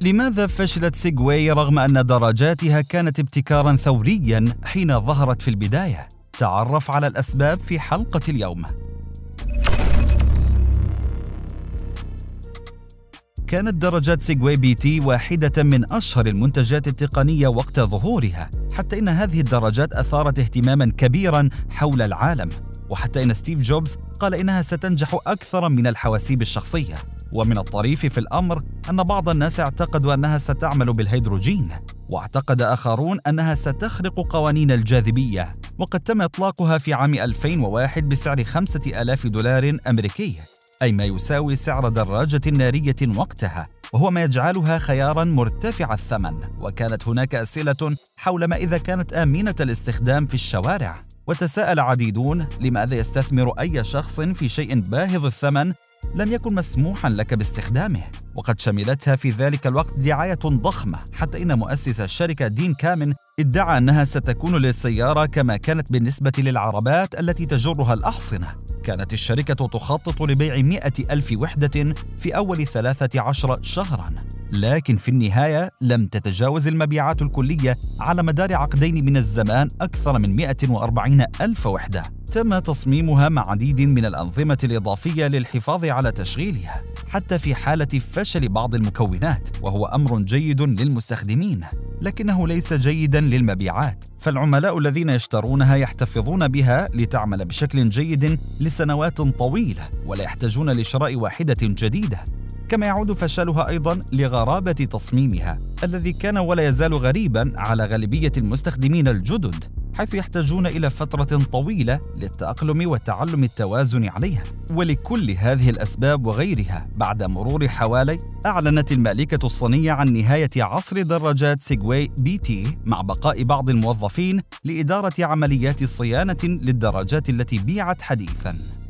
لماذا فشلت سيغواي رغم أن درجاتها كانت ابتكاراً ثورياً حين ظهرت في البداية؟ تعرف على الأسباب في حلقة اليوم. كانت درجات سيغواي بي تي واحدة من أشهر المنتجات التقنية وقت ظهورها، حتى إن هذه الدرجات أثارت اهتماماً كبيراً حول العالم، وحتى إن ستيف جوبز قال إنها ستنجح أكثر من الحواسيب الشخصية. ومن الطريف في الأمر أن بعض الناس اعتقدوا أنها ستعمل بالهيدروجين، واعتقد آخرون أنها ستخرق قوانين الجاذبية، وقد تم إطلاقها في عام 2001 بسعر $5000 أمريكي، أي ما يساوي سعر دراجة نارية وقتها، وهو ما يجعلها خياراً مرتفع الثمن. وكانت هناك أسئلة حول ما إذا كانت آمنة الاستخدام في الشوارع، وتساءل عديدون لماذا يستثمر أي شخص في شيء باهظ الثمن لم يكن مسموحاً لك باستخدامه. وقد شملتها في ذلك الوقت دعاية ضخمة، حتى إن مؤسس الشركة دين كامن ادعى أنها ستكون للسيارة كما كانت بالنسبة للعربات التي تجرها الأحصنة. كانت الشركة تخطط لبيع 100,000 وحدة في أول 13 شهراً، لكن في النهاية لم تتجاوز المبيعات الكلية على مدار عقدين من الزمان أكثر من 140,000 وحدة. تم تصميمها مع عديد من الأنظمة الإضافية للحفاظ على تشغيلها حتى في حالة فشل بعض المكونات، وهو أمر جيد للمستخدمين لكنه ليس جيدا للمبيعات، فالعملاء الذين يشترونها يحتفظون بها لتعمل بشكل جيد لسنوات طويلة ولا يحتاجون لشراء واحدة جديدة. كما يعود فشلها أيضاً لغرابة تصميمها الذي كان ولا يزال غريباً على غالبية المستخدمين الجدد، حيث يحتاجون إلى فترة طويلة للتأقلم وتعلم التوازن عليها. ولكل هذه الأسباب وغيرها، بعد مرور حوالي، أعلنت المالكة الصينية عن نهاية عصر دراجات سيغواي بي تي مع بقاء بعض الموظفين لإدارة عمليات صيانة للدراجات التي بيعت حديثاً.